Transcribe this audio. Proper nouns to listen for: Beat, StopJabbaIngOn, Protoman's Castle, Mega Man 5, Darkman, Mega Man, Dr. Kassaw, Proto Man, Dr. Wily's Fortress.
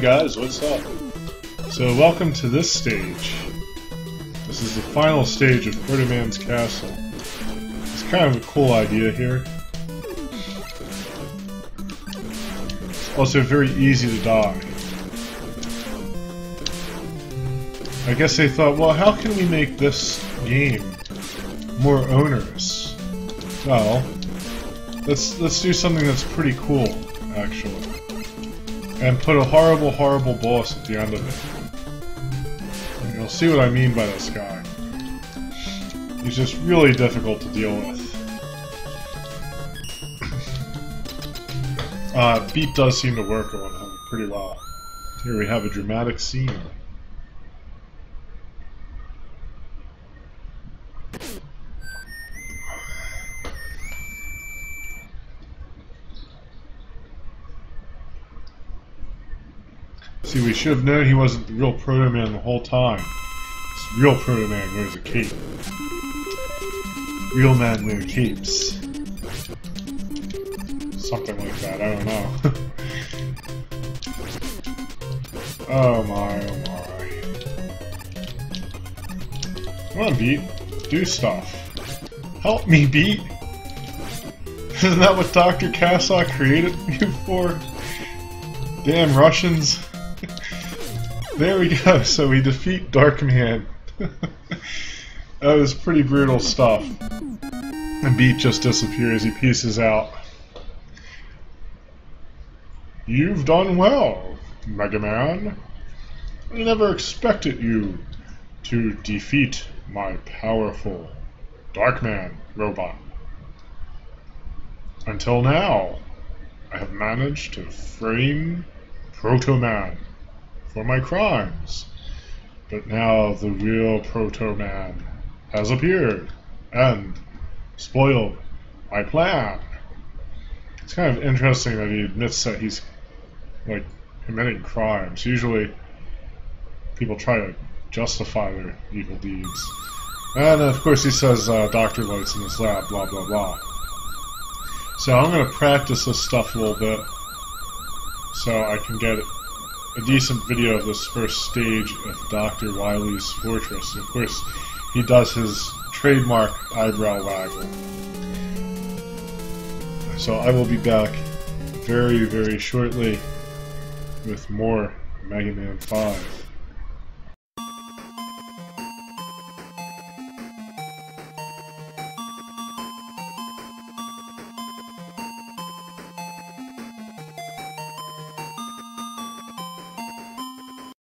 Hey guys, what's up? So welcome to this stage. This is the final stage of Protoman's Castle. It's kind of a cool idea here. It's also very easy to die. I guess they thought, well, how can we make this game more onerous? Well, let's do something that's pretty cool, actually. And put a horrible, horrible boss at the end of it. And you'll see what I mean by this guy. He's just really difficult to deal with. Beat does seem to work on him pretty well. Here we have a dramatic scene. See, we should have known he wasn't the real Proto Man the whole time. This real Proto Man wears a cape. Real men wear capes. Something like that, I don't know. Oh my, oh my. Come on, Beat. Do stuff. Help me, Beat! Isn't that what Dr. Kassaw created you for? Damn Russians. There we go, so we defeat Darkman. That was pretty brutal stuff. And Beat just disappears, he pieces out. You've done well, Mega Man. I never expected you to defeat my powerful Darkman robot. Until now, I have managed to frame Proto Man for my crimes, but now the real Proto Man has appeared and spoiled my plan. It's kind of interesting that he admits that he's like committing crimes. Usually people try to justify their evil deeds. And of course he says Dr. Wily's in his lab, blah blah blah. So I'm going to practice this stuff a little bit so I can get it a decent video of this first stage of Dr. Wily's Fortress. And of course, he does his trademark eyebrow waggle. So I will be back very, very shortly with more Mega Man 5.